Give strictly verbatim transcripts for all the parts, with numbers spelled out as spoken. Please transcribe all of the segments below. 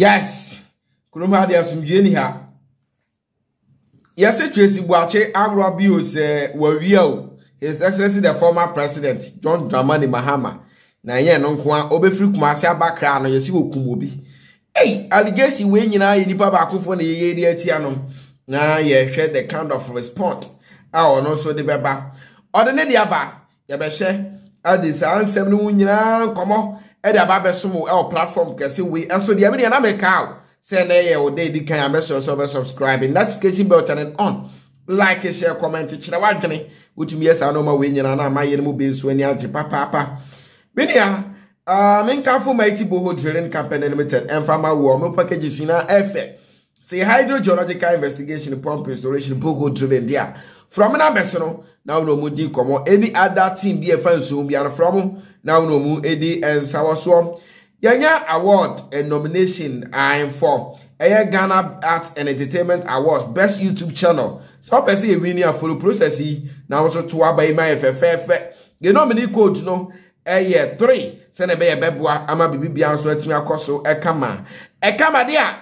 Yes. Kulumha de asumjeni ha. Yes, Tracy Boakye Agrabios Wario, His Excellency the former president, John Dramani Mahama. Na ye nonkwa obefri kumase abakra no yesi okumobi. Hey, allegation we nyina ye nipa ba akofo na ye ye ati anom. Na ye hwe the kind of response. Ah ono so de beba. Odene de aba, ye be hwe adisa ansem no nyina komo e de aba be som e platform kese we enso de amene na meka o. Say na ye o de di kan ameso so be subscribe, notification bell turn on. Like, share, comment, chira wadwene. Utumi yesa no ma we nyina na amaye no be so ani age papa papa. Minya, uh, Minkafu Mighty Boho Drilling Company Limited, and Farmer Warm Packages in our effort. Say hydrogeological investigation, pump restoration, Boho Drilling, there. From an abyssal, now no moody, come any other team be a fan soon, be from now no moon, Eddie and Sour Swarm. Yanya Award and nomination I am for Air Ghana Arts and Entertainment Awards, Best YouTube Channel. So, I see a winner full process. Now, so to our by my F F F. You know, many codes, no. Eye three senebe ye beboa ama bibibia so atimi akoso ekama ekama dia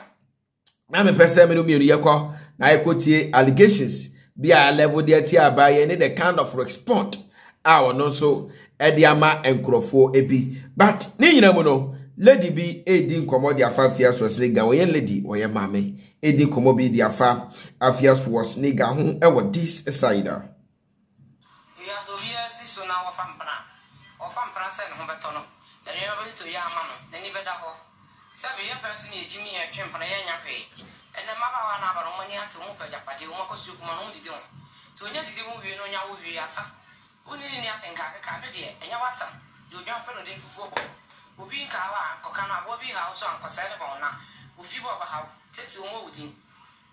na me pese me no mienu ye ko na ye kotie allegations bia level dia ti abaye ni the kind of response awo no so e dia ma enkrofo ebi but ni nyina mu no lady bi edi nkomo dia fa Afia Schwarzenegger wo ye lady wo ye mame edi nkomo bi dia fa Afia Schwarzenegger ho e wo this side and Humbertono, the neighborhood to Yamano, the Nibedaho. Seven person, you Jimmy and Champ and Yanapay, and the Mama and Abaronia to Mopeda, but you walk to Monodidon. To any movie, no Yawiasa. Only in the Akanka, Canada, and Yawasa, you jump on the football. Ubi Kawa, Kokana, Bobby House, and Cosadabona, Ufi Baba House, Tessu Moodin,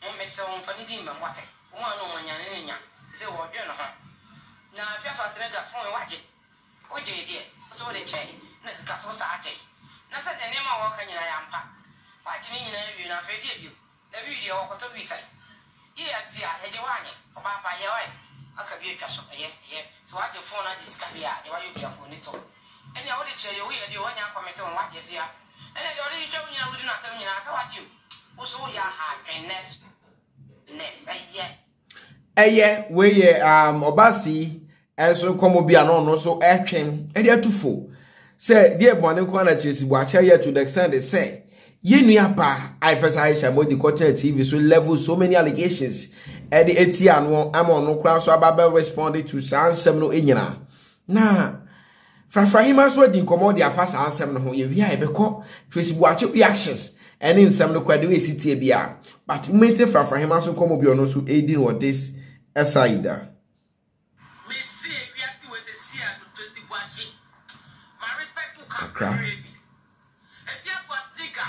and Mister Unfanidim and Water, one woman Yanina, to say what you're not. Now, if you are said that phone, watch it. Oh, dear, dear. So they change. Let's cut for Saturday. That's the name of walking in a yampa. Why didn't you not forgive you? The video of the reason. Yeah, yeah, yeah, yeah, Papa, yeah, I could be a cash of yeah, yeah. So I do phone at this caviar, you are your phone at all. And the only chair you will do one yam comment on what you fear. And I already told you I would not tell me now, so I do. Also, you are hard and next. Next, yeah. Eh, yeah, we, um, Obasi. Eso komo bia no no so etwen e dia tufo say dia bone ko na Tracy Boakye to the extent they say ye nuapa I first Aisha Modi Kocha T V so level so many allegations e the etia no am on kra so ababa responded to sansem no enyina na frafrahima so di komo dia fa sansem no ho ye wi a beko Tracy Boakye reactions and in some no kwade we sitie bia but mate frafrahima so komo bia no so edin or this aside. Accra. If you have a nigger,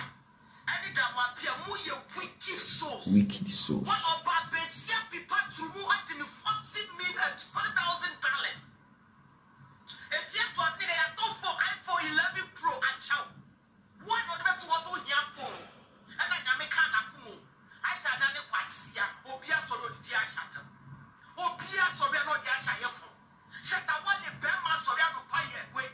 every time I appear, your wicked souls. Wicked souls. One of our best people to move at in fourteen million, twenty thousand dollars. If you have a nigger, I don't for iPhone eleven Pro and chow. One of the two was on your phone. And I am a can of moon. I shall not have a sea. Obia sorrow, dear shatter. Obia sorrow, dear shatter. Shatter one in Bama sorrow, fire away.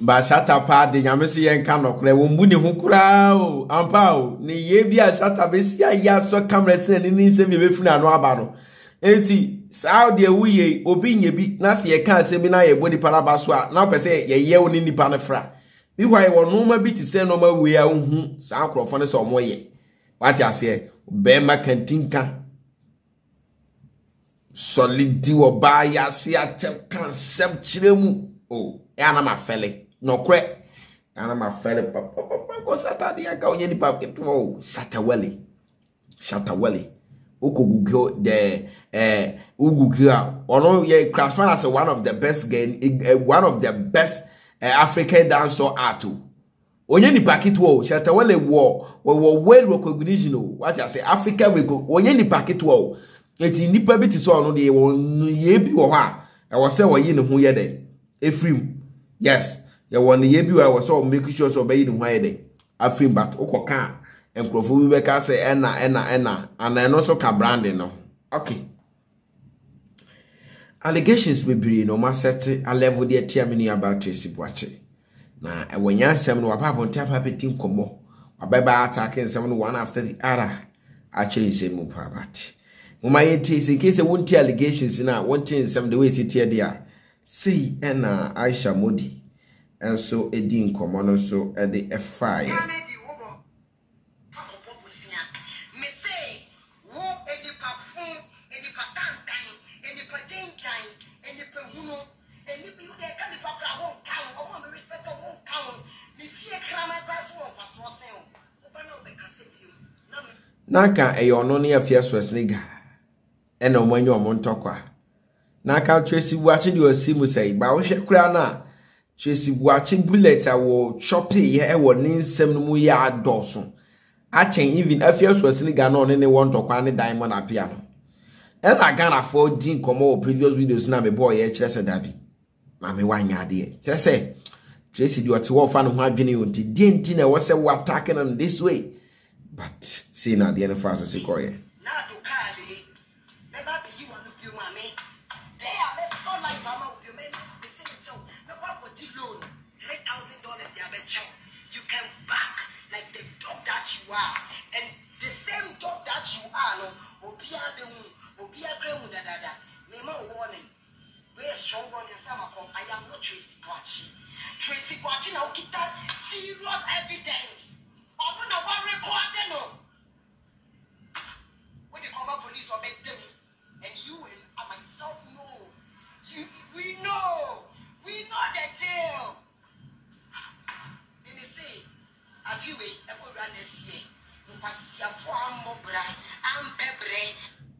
Ba shata pa de nyamese yen ka nokre wo mu ne ho kura o ampa o ne ye bia shata be sia ya so camera se ne ni se me be funa no aba no enti sao de wuye obi nye bi na se ye ka se bi na ye boni pa na ba so a na pese ye ye oni nipa ne fra bi hwan wo no ma bi ti se no ma we a hu sa akrofo ne so mo ye wati ase be ma kantinka solidi oba ya si atem kansem chiremu oh yana mafele no kre yana mafele papa papa ko satadi aka onye ni papa to sataweli sataweli okogugio de eh ugugia ono ye craftsman as one of the best one of the best African dancer art onye ni packet wo sataweli wo wo well recognition what I say Africa we go onye ni packet wo eti nipa bi ti so ono de won ye bi wo ha e wo se wo yi ne hu ye de efrim yes ye won ye bi wo so make sure so be yi ne hu ye de afrim but okoka enkrofo bi be ka se ena ena ena and eno so ka branding no okay allegations bebiri no ma set a level de tiamini about Tracy Boakye na e won ya sem no wa papa ntia papa ti nkomo ababa attacking someone one after the other actually say mo papa Mama Tracy, in case they won't hear allegations now, won't hear some the way it's here there. See, and Aisha Modi, and so a dean common, so at the F I A. Naka, a young near Afia Schwarzenegger. And on when you're Montokwa. Naka Tracy watching your simu say, Bowsha Krana. Tracy watching bullets, I will chop ye, I will name some muya dorsum. I chain even Afia Schwarzenegger on any one to quani diamond a piano. And I can afford Dean Como previous videos now, my boy, a chess and dabby. Mammy, wine, ya dear. Say, Tracy, you are too often who had been you to Dean Tina was a war attacking on this way. But see now the end of us was sequoia.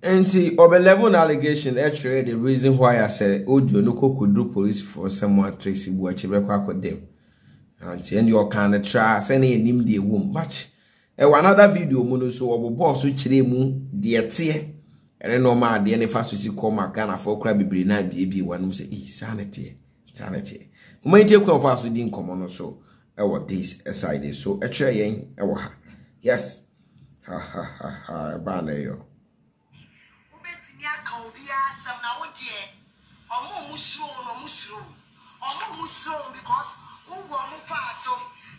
And the level allegation actually the reason why I said Ojo Nuko could do police for someone Tracy Boakye record them. And the end your kind of try sending him the womb much. And another video mono so obo boss which they moon dear tear. And then no man the end fast we see come a gun for crabby brinai baby one who say sanity sanity. My take of us didn't come on so our days aside so a tray our yes. Ha ha ha ha banayo. Because who won fast so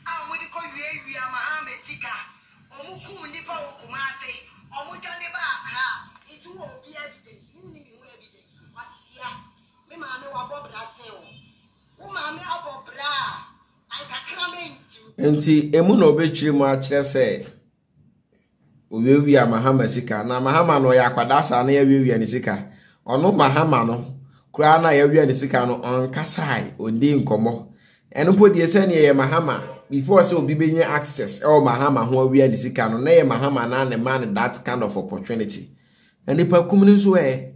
I would call you Mahama Sika or Muku Nipa Kumase or Mutaneba. It won't be evidence. You need evidence. What's here? We mammy about Brazil. Who mammy about Bra? I can come in. And see, Emuno Betri Marcher said, we be a Mahama Sika. Now Mahama no Yakadasa near we and Sika. Or no Mahama no. Krana yewia ni sika no onkasai odi nkomo enpo de ese ne Mahama before say obi benye access e Mahama ho awia ni sika no na ye Mahama na ne man that kind of opportunity enipa kumni so e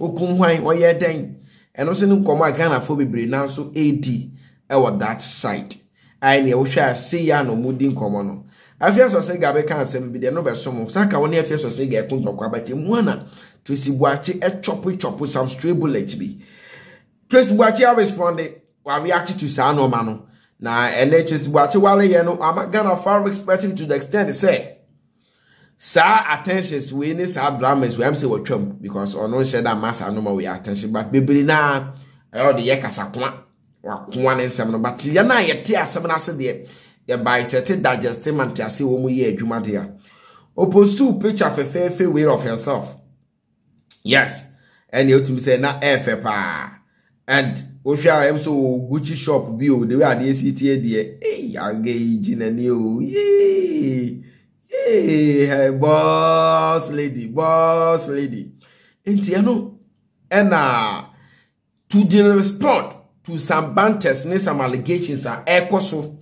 okun hwan oyɛ den eno se ne nkomo aka na fo bebre na so ad e wo that side ai ne wo hwa se ya no mudi nkomo no Afia Schwarzenegger be kan se bi de no be so mo saka wo ne Afia Schwarzenegger kun tokwa ba te mu ana Tracy Boakye a choppy chop some stray bullets be. Tracy Boakye responded while reacting to Sano Mano. Now, and then Tracy Boakye while you know, I'm gonna far expecting to the extent they say, sir, attentions, we need our dramas, we M C with Trump because or no said that mass are no more we attention, but baby now, all the yakas are one or one and seven, but you're not yet here, seven as a day, you're by certain digestive and Tiasi Womu ye, Jumadia. Opposed to picture of a fair, fair way of herself. Yes, and you to say na F F A and Osha M so Gucci shop bill the way I did it here dear. Hey, I gauge in a new yay, yay, boss lady, boss lady. And you know, and uh, to respond to some banters and some allegations are echo so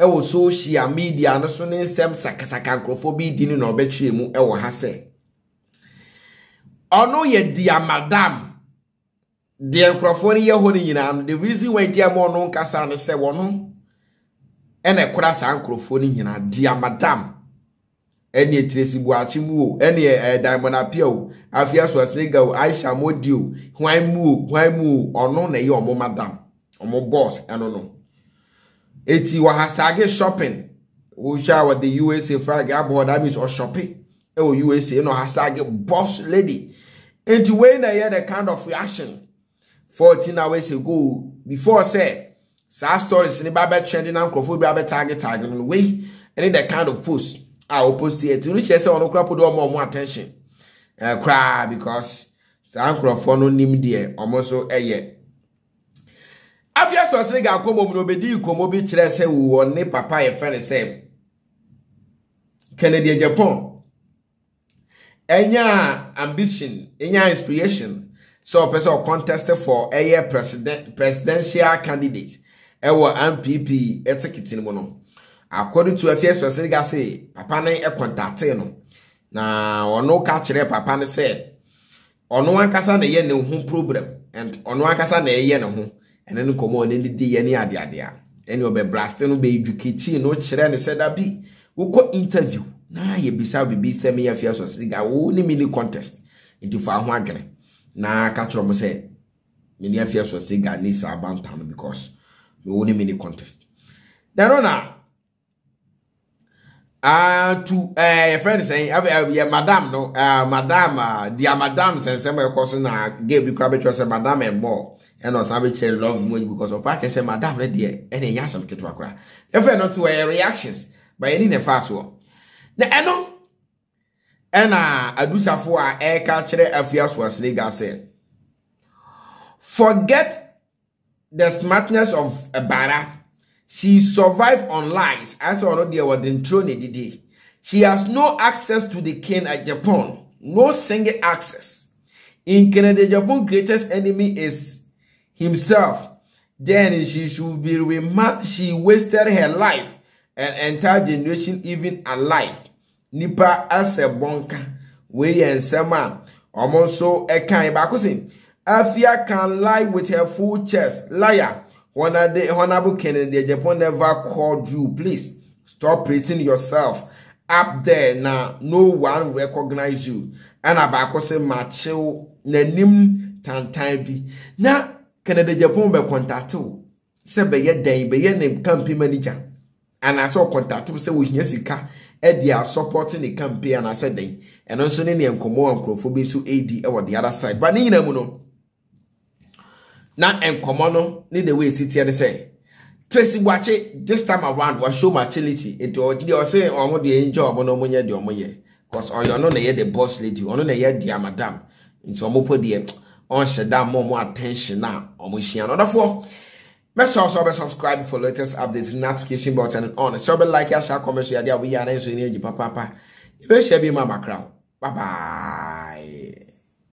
ewo social media and so ne sem sakasaka nkrofobi di ni na obetwe mu ewo ha se ono ye dia madam dia nkrofoni ye ho ni nyina the reason why dia mo no nkasa ne se wono ene kura sa nkrofoni nyina dia madam ene Tracy Boakye mu o ene Diamond Apia o Afia Schwarzenegger o Aisha Modi o hwan mu o hwan mu ono na ye omo madam omo boss eno no eti wahasage shopping usha with the U S A flag abroad that means or shopping oh U S A no hashtag boss lady and when I had a kind of reaction fourteen hours ago before said sad stories in the Bible trending and crowdfunding Bible target target on the way and the kind of post I will post it which I say on crowd put more more attention uh, cry because some crowdfunding no name there almost so a year. Afia Schwarzenegger komo mnobedi komo bi kire se wo ne papa ye fere se Kennedy Japan enya ambition enya inspiration so person contested for a year president presidential candidate ewo M P P etiquette ni no according to Afia Schwarzenegger say papa na e contact no na ono ka kire papa ne say ono ankasa na ye ne ho problem and ono ankasa na ye ne ho and then come on any day any adi adi any obe blaster no be educated no chere ne said that be we go interview na ye bisa be be say me Afia Schwarzenegger wo ni mini contest into fa ho agene na ka choro mo say me Afia Schwarzenegger ni sa bantam because me wo ni mini contest na no na ah to eh friend say Afia madam no uh, madam uh, dear madam say say me ko so na give you crab say madam and more and also have a love much because of Parker said, Madame, let the and a yasam kit to cry. If I not to wear reactions by any fast one. Now, I know, and I do so for our air culture affairs was legal said. Forget the smartness of a barra. She survived on lies as already was enthroned the day. She has no access to the king at Japan, no single access. In Canada, Japan's greatest enemy is himself. Then she should be remarked. She wasted her life and entire generation even alive. Nipa as a bonka, we and someone almost so a kind bakusin. Afia can lie with her full chest. Liar, honorable Kennedy, Japan never called you. Please stop praising yourself up there now. No one recognize you. And abakusin macho nenim tantai bi na. Canada Japan be contacto se be ye den be ye ne campaign manager and aso contacto se wo hia sika e dia supporting the campaign and ase den and also ne ne enkomo ankrofo be so ad e wo the other side but ni nyina mu no na enkomo no ni the way city and say Tracy Boakye this time around was show maturity it or they say omo de enjoy omo no munye de omo ye cause oyo no na ye the boss lady ono na ye dia madam into omo po de on should have more, more attention now. On we see another four. Make sure to subscribe for latest updates, notification button on. So be like, share, comment, share. There we are. Enjoy your papa, papa. You be share be mama crowd. Bye bye.